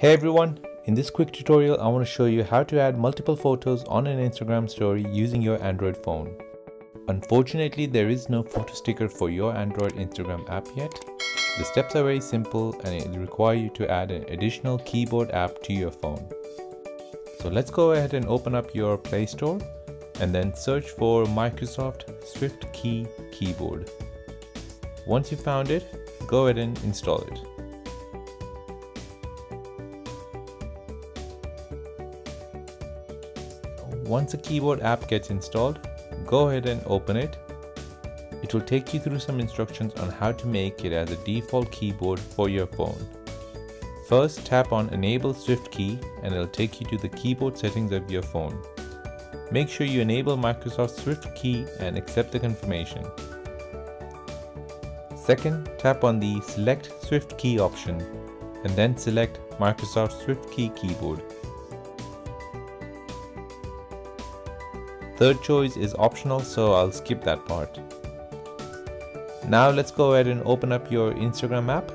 Hey everyone, in this quick tutorial I want to show you how to add multiple photos on an Instagram story using your Android phone. Unfortunately, there is no photo sticker for your Android Instagram app yet. The steps are very simple and it will require you to add an additional keyboard app to your phone. So let's go ahead and open up your Play Store and then search for Microsoft SwiftKey Keyboard. Once you found it, go ahead and install it. Once the keyboard app gets installed, go ahead and open it. It will take you through some instructions on how to make it as a default keyboard for your phone. First, tap on Enable SwiftKey and it will take you to the keyboard settings of your phone. Make sure you enable Microsoft SwiftKey and accept the confirmation. Second, tap on the Select SwiftKey option and then select Microsoft SwiftKey Keyboard. Third choice is optional, so I'll skip that part. Now let's go ahead and open up your Instagram app.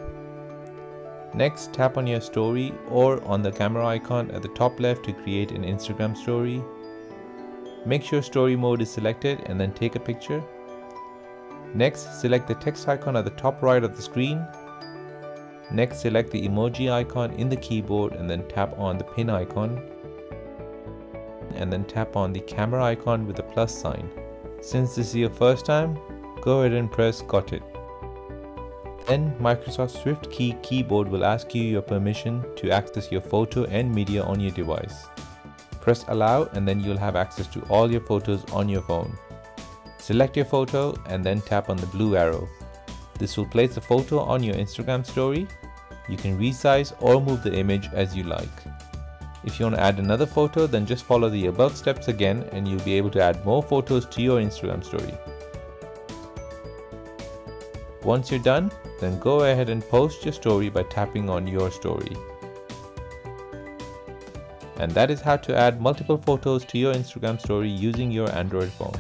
Next, tap on your story or on the camera icon at the top left to create an Instagram story. Make sure story mode is selected and then take a picture. Next, select the text icon at the top right of the screen. Next, select the emoji icon in the keyboard and then tap on the pin icon. And then tap on the camera icon with the plus sign. Since this is your first time, go ahead and press Got It. Then Microsoft SwiftKey Keyboard will ask you your permission to access your photo and media on your device. Press Allow and then you'll have access to all your photos on your phone. Select your photo and then tap on the blue arrow. This will place the photo on your Instagram story. You can resize or move the image as you like. If you want to add another photo, then just follow the above steps again and you'll be able to add more photos to your Instagram story. Once you're done, then go ahead and post your story by tapping on your story. And that is how to add multiple photos to your Instagram story using your Android phone.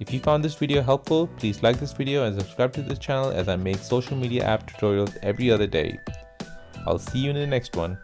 If you found this video helpful, please like this video and subscribe to this channel as I make social media app tutorials every other day. I'll see you in the next one.